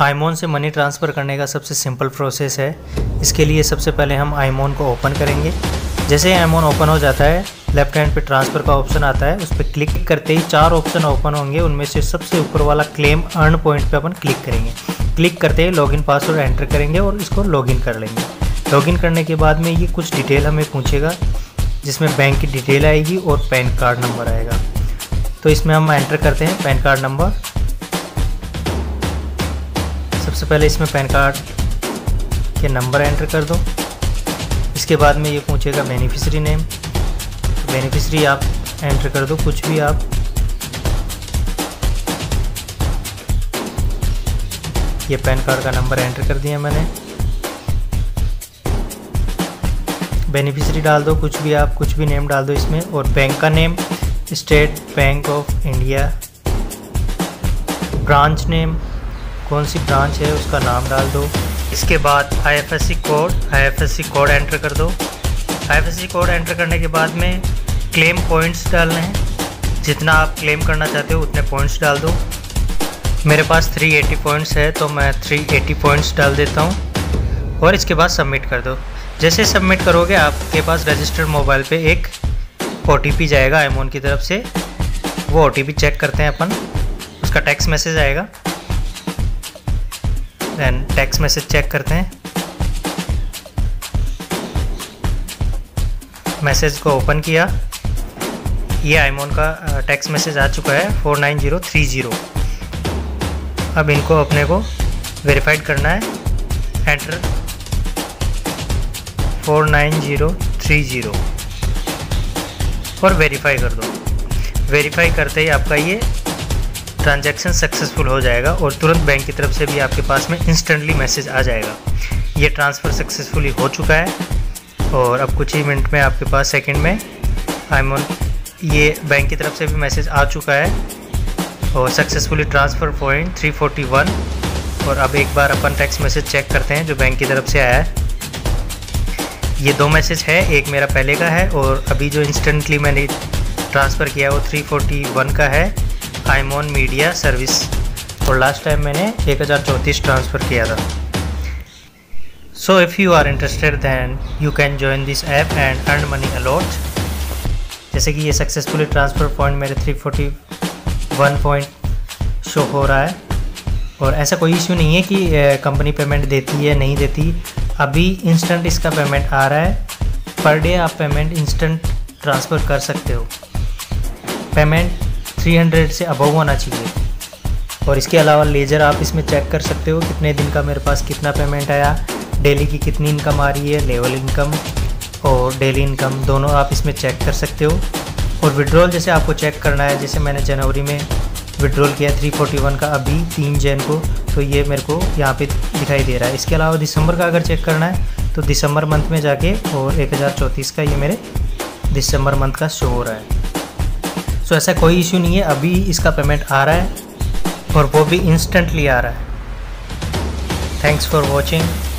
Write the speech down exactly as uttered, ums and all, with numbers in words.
आईमोन से money transfer करने का सबसे सिंपल प्रोसेस है। इसके लिए सबसे पहले हम आईमोन को ओपन करेंगे। जैसे ही आईमोन ओपन हो जाता है, लेफ्ट हैंड पे ट्रांसफ़र का ऑप्शन आता है। उस पर क्लिक करते ही चार ऑप्शन ओपन होंगे, उनमें से सबसे ऊपर वाला क्लेम अर्न पॉइंट पे अपन क्लिक करेंगे। क्लिक करते ही लॉगिन पासवर्ड एंटर करेंगे और इसको लॉगिन कर लेंगे। लॉगिन करने के बाद में ये कुछ डिटेल हमें पूछेगा, जिसमें बैंक की डिटेल आएगी और पैन कार्ड नंबर आएगा। तो इसमें हम एंटर करते हैं पैन कार्ड नंबर। सबसे पहले इसमें पैन कार्ड के नंबर एंटर कर दो। इसके बाद में ये पूछेगा बेनिफिशरी नेम, तो बेनिफिशरी आप एंटर कर दो कुछ भी आप। ये पैन कार्ड का नंबर एंटर कर दिया मैंने, बेनिफिशरी डाल दो कुछ भी आप, कुछ भी नेम डाल दो इसमें। और बैंक का name state bank of India, branch name कौन सी ब्रांच है उसका नाम डाल दो। इसके बाद I F S C code, I F S C code enter कर दो। I F S C code enter करने के बाद में क्लेम पॉइंट्स डालने हैं, जितना आप क्लेम करना चाहते हो उतने पॉइंट्स डाल दो। मेरे पास तीन सौ अस्सी पॉइंट्स है तो मैं तीन सौ अस्सी पॉइंट्स डाल देता हूँ और इसके बाद सबमिट कर दो। जैसे सबमिट करोगे आपके पास रजिस्टर्ड मोबाइल पे एक ओ टी पी जाएगा आईमोन की तरफ से। वो ओ टी पी चेक करते हैं अपन, उसका टेक्स्ट मैसेज आएगा। देन टेक्स्ट मैसेज चेक करते हैं, मैसेज को ओपन किया। ये आईमोन का टेक्स्ट मैसेज आ चुका है four nine zero three zero. अब इनको अपने को वेरीफाइड करना है। Enter four nine zero three zero और वेरीफाई कर दो। वेरीफाई करते ही आपका ये ट्रांजैक्शन सक्सेसफुल हो जाएगा और तुरंत बैंक की तरफ से भी आपके पास में इंस्टेंटली मैसेज आ जाएगा। ये ट्रांसफ़र सक्सेसफुली हो चुका है और अब कुछ ही मिनट में आपके पास सेकंड में आईमोन ये बैंक की तरफ से भी मैसेज आ चुका है और सक्सेसफुली ट्रांसफ़र पॉइंट तीन सौ इकतालीस। और अब एक बार अपन टेक्स्ट मैसेज चेक करते हैं जो बैंक की तरफ से आया है। ये दो मैसेज है, एक मेरा पहले का है और अभी जो इंस्टेंटली मैंने ट्रांसफ़र किया वो तीन सौ इकतालीस का है, आईमोन मीडिया सर्विस। और लास्ट टाइम मैंने एक हज़ार चौंतीस ट्रांसफ़र किया था। So if you are interested then you can join this app and earn money a lot. जैसे कि ये सक्सेसफुली ट्रांसफ़र पॉइंट मेरे तीन सौ इकतालीस पॉइंट शो हो रहा है और ऐसा कोई इश्यू नहीं है कि कंपनी पेमेंट देती है नहीं देती। अभी इंस्टेंट इसका पेमेंट आ रहा है। पर डे आप पेमेंट इंस्टेंट ट्रांसफ़र कर सकते हो। पेमेंट तीन सौ से अबव होना चाहिए। और इसके अलावा लेजर आप इसमें चेक कर सकते हो, कितने दिन का मेरे पास कितना पेमेंट आया, डेली की कितनी इनकम आ रही है, लेवल इनकम और डेली इनकम दोनों आप इसमें चेक कर सकते हो। और विड्रॉल जैसे आपको चेक करना है, जैसे मैंने जनवरी में विड्रॉल किया तीन सौ इकतालीस का अभी तीन जन को, तो ये मेरे को यहाँ पे दिखाई दे रहा है। इसके अलावा दिसंबर का अगर चेक करना है तो दिसंबर मंथ में जाके और एक हज़ार चौंतीस का ये मेरे दिसंबर मंथ का शो हो रहा है। सो ऐसा कोई इश्यू नहीं है, अभी इसका पेमेंट आ रहा है और वो भी इंस्टेंटली आ रहा है। Thanks for watching.